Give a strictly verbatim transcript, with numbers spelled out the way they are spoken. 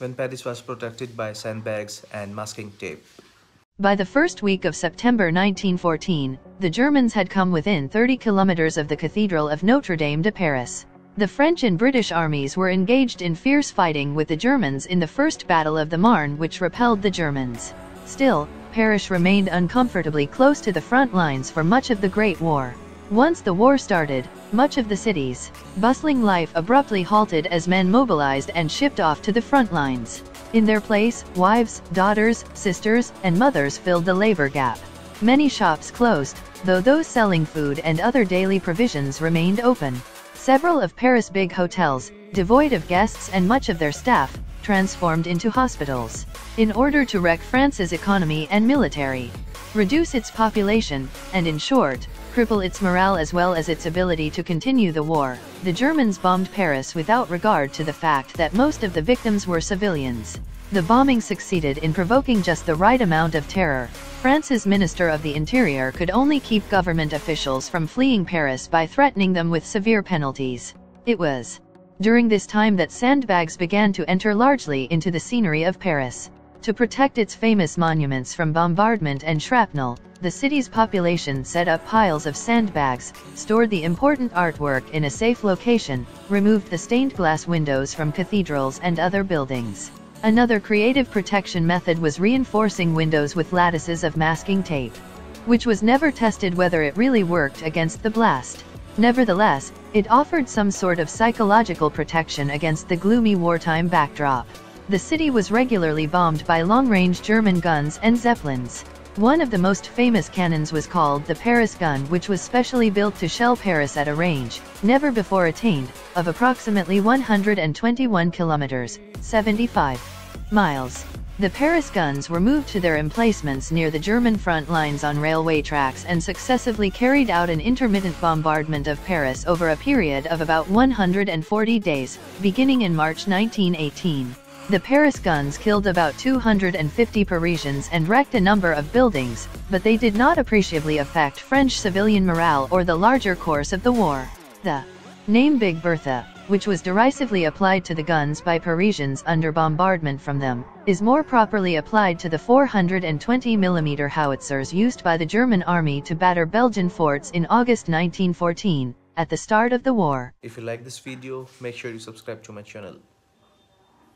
when Paris was protected by sandbags and masking tape. By the first week of September nineteen fourteen, the Germans had come within thirty kilometers of the Cathedral of Notre-Dame de Paris. The French and British armies were engaged in fierce fighting with the Germans in the First Battle of the Marne, which repelled the Germans. Still, Paris remained uncomfortably close to the front lines for much of the Great War. Once the war started, much of the city's bustling life abruptly halted as men mobilized and shipped off to the front lines. In their place, wives, daughters, sisters, and mothers filled the labor gap. Many shops closed, though those selling food and other daily provisions remained open. Several of Paris' big hotels, devoid of guests and much of their staff, transformed into hospitals. In order to wreck France's economy and military, reduce its population, and in short, cripple its morale as well as its ability to continue the war, the Germans bombed Paris without regard to the fact that most of the victims were civilians. The bombing succeeded in provoking just the right amount of terror. France's Minister of the Interior could only keep government officials from fleeing Paris by threatening them with severe penalties. It was during this time that sandbags began to enter largely into the scenery of Paris. To protect its famous monuments from bombardment and shrapnel, the city's population set up piles of sandbags, stored the important artwork in a safe location, removed the stained glass windows from cathedrals and other buildings. Another creative protection method was reinforcing windows with lattices of masking tape, which was never tested whether it really worked against the blast. Nevertheless, it offered some sort of psychological protection against the gloomy wartime backdrop. The city was regularly bombed by long-range German guns and zeppelins. One of the most famous cannons was called the Paris gun, which was specially built to shell Paris at a range, never before attained, of approximately one hundred twenty-one kilometers, seventy-five miles. The Paris guns were moved to their emplacements near the German front lines on railway tracks and successively carried out an intermittent bombardment of Paris over a period of about one hundred forty days, beginning in March nineteen eighteen. The Paris guns killed about two hundred fifty Parisians and wrecked a number of buildings, but they did not appreciably affect French civilian morale or the larger course of the war. The name Big Bertha, which was derisively applied to the guns by Parisians under bombardment from them, is more properly applied to the four hundred twenty millimeter howitzers used by the German army to batter Belgian forts in August nineteen fourteen, at the start of the war. If you like this video, make sure you subscribe to my channel.